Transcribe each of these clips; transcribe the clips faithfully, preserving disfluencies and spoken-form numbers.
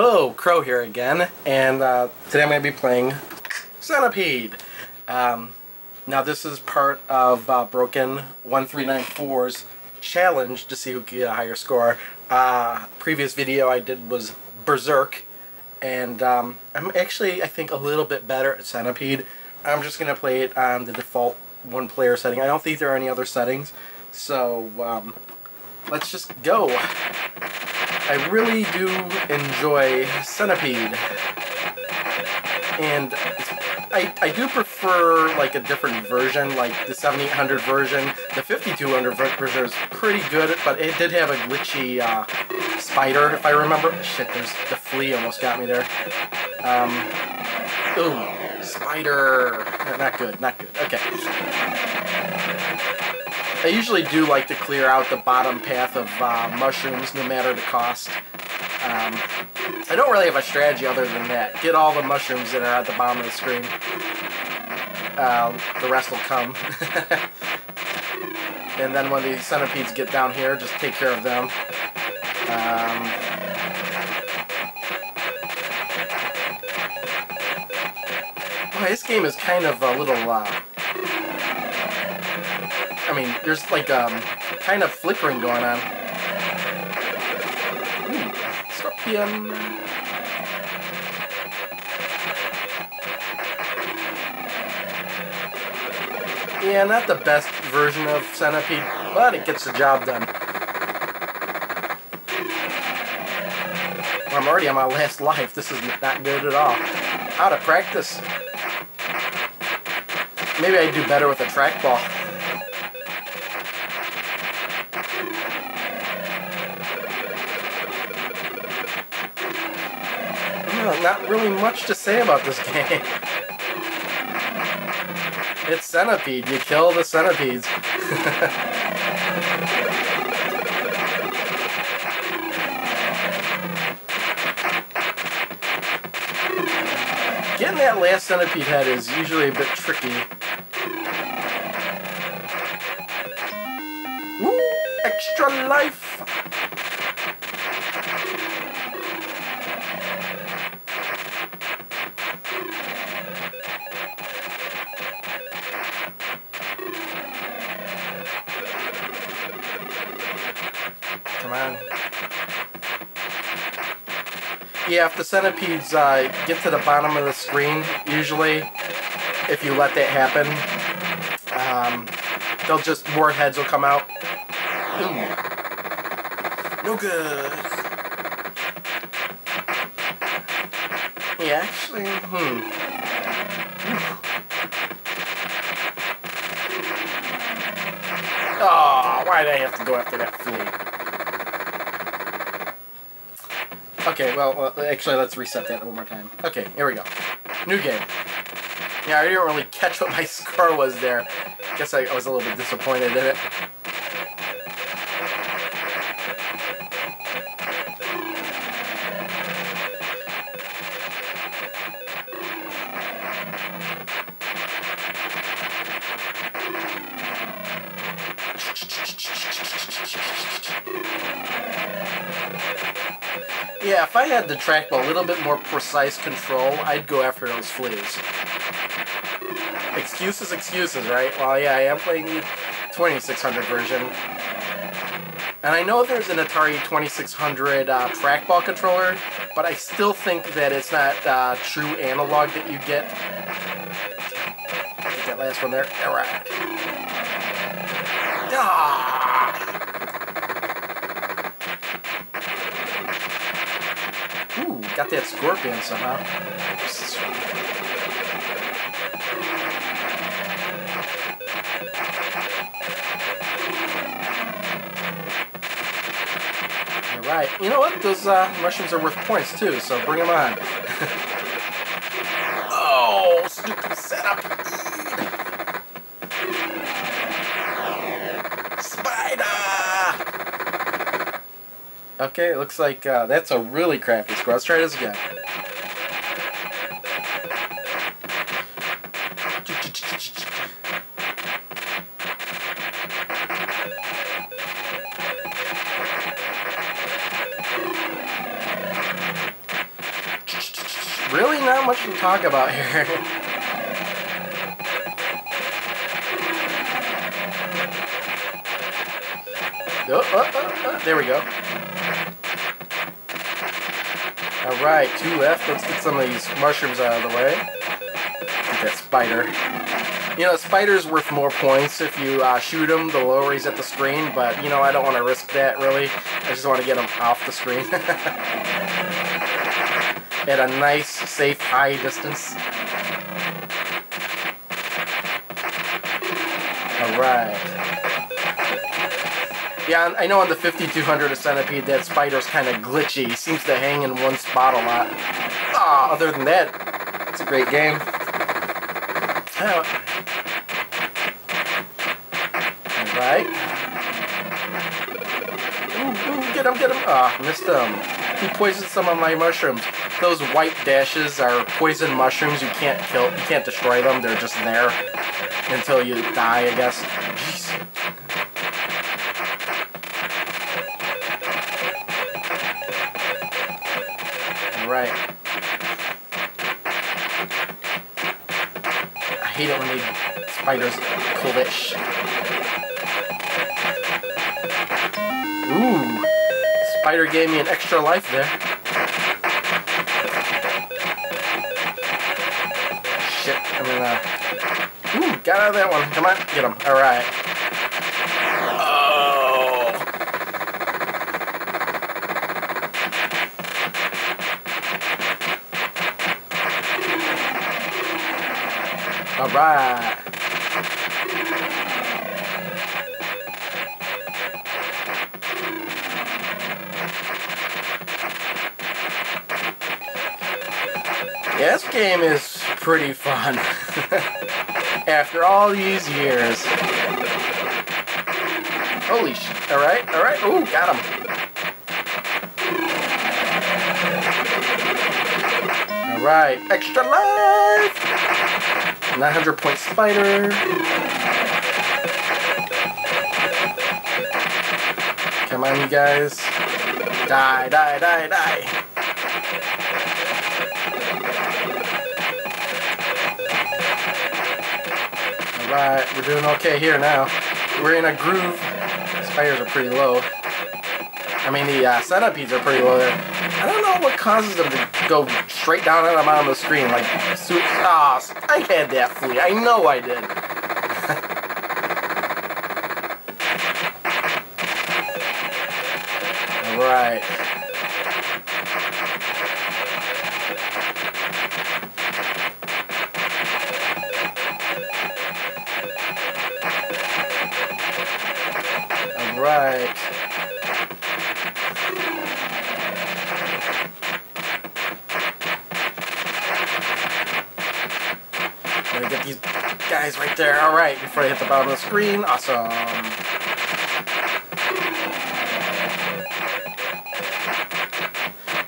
Hello, Crow here again, and uh, today I'm going to be playing Centipede. Um, now this is part of uh, Broken one three nine four's challenge to see who can get a higher score. Uh, previous video I did was Berserk, and um, I'm actually, I think, a little bit better at Centipede. I'm just going to play it on the default one-player setting. I don't think there are any other settings, so um, let's just go. I really do enjoy Centipede, and I, I do prefer like a different version, like the seventy-eight hundred version. The fifty-two hundred version is pretty good, but it did have a glitchy uh, spider, if I remember. Shit, there's the flea almost got me there. Um, ooh, spider. Not good, not good. Okay. I usually do like to clear out the bottom path of uh, mushrooms, no matter the cost. Um, I don't really have a strategy other than that. Get all the mushrooms that are at the bottom of the screen. Um, the rest will come. And then when the centipedes get down here, just take care of them. Um, boy, this game is kind of a little... Uh, I mean, there's like um, kind of flickering going on. Ooh, scorpion. Yeah, not the best version of Centipede, but it gets the job done. Well, I'm already on my last life. This is not good at all. Out of practice. Maybe I do better with a trackball. Not really much to say about this game. It's Centipede. You kill the centipedes. Getting that last centipede head is usually a bit tricky. Woo! Extra life! Yeah, if the centipedes uh, get to the bottom of the screen, usually, if you let that happen, um, they'll just, more heads will come out. Ooh. No good. Yeah, actually, hmm. Oh, why did I have to go after that flea? Okay, well, actually, let's reset that one more time. Okay, here we go. New game. Yeah, I didn't really catch what my score was there. Guess I, I was a little bit disappointed in it. Yeah, if I had the trackball a little bit more precise control, I'd go after those fleas. Excuses, excuses, right? Well, yeah, I am playing the twenty-six hundred version. And I know there's an Atari twenty-six hundred uh, trackball controller, but I still think that it's not uh, true analog that you get. Get that last one there. All right. Ah! Got that scorpion somehow. All right. You know what? Those uh, mushrooms are worth points too, so bring them on. Oh, stupid setup! Okay, it looks like uh, that's a really crappy score. Let's try this again. much to talk about here. Oh, oh, oh, oh. There we go. Alright, two left. Let's get some of these mushrooms out of the way. Get that spider. You know, the spider's worth more points if you uh, shoot him the lower he's at the screen, but, you know, I don't want to risk that, really. I just want to get him off the screen. At a nice, safe, high distance. Alright. Yeah, I know on the fifty-two hundred of Centipede that spider's kind of glitchy. He seems to hang in one spot a lot. Ah, oh, other than that, it's a great game. Alright. Ooh, ooh, get him, get him. Ah, oh, missed him. He poisoned some of my mushrooms. Those white dashes are poison mushrooms. You can't kill, you can't destroy them. They're just there until you die, I guess. Right. I hate it when they spiders pull that shit. Ooh. Spider gave me an extra life there. Shit, I'm gonna... Ooh, got out of that one. Come on, get him. Alright. Alright. Yeah, this game is pretty fun. After all these years. Holy shit. Alright, alright. Ooh, got him. Alright. Extra life! nine hundred point spider. Come on, you guys. Die, die, die, die. Alright, we're doing okay here now. We're in a groove. Spiders are pretty low. I mean, the uh, centipedes are pretty low there. I don't know what causes them to go straight down and I'm on the screen. Like, ah, oh, I had that flea. I know I did. Alright. Alright. Get these guys right there. All right, before I hit the bottom of the screen. Awesome.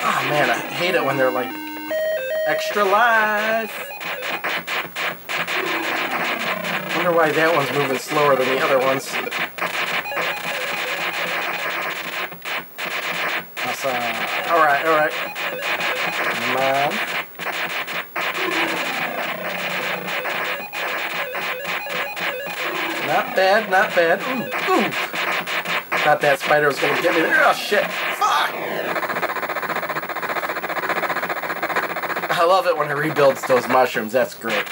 Oh man, I hate it when they're like extra life. Wonder why that one's moving slower than the other ones. Awesome. All right, all right. Come on. Not bad, not bad. Ooh, ooh. Thought that spider was gonna get me there. Oh shit. Fuck. I love it when it rebuilds those mushrooms. That's great.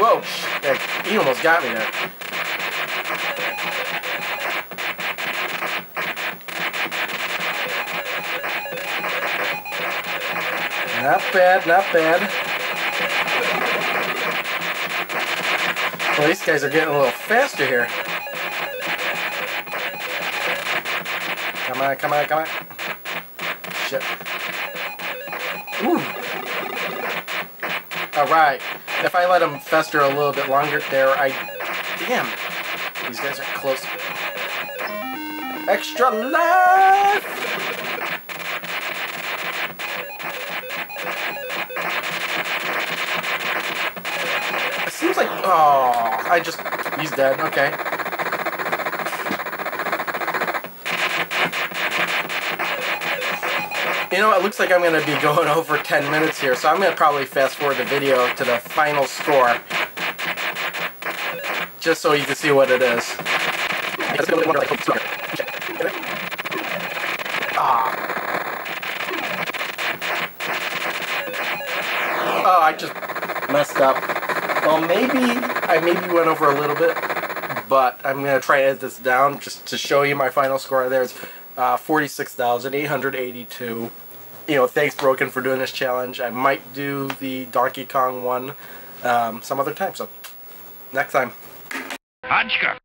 Whoa, shit. He almost got me there. Not bad, not bad. Well, these guys are getting a little faster here. Come on, come on, come on. Shit. Ooh. Alright. If I let them fester a little bit longer there, I... Damn. These guys are close. Extra life! Seems like, oh, I just, he's dead, okay. You know, it looks like I'm going to be going over ten minutes here, so I'm going to probably fast forward the video to the final score, just so you can see what it is. Ah. Oh, I just messed up. Well, maybe I maybe went over a little bit, but I'm going to try to edit this down just to show you my final score. There's Uh, forty-six thousand eight hundred eighty-two. You know, thanks Broken for doing this challenge. I might do the Donkey Kong one um, some other time, so next time. Hodgka.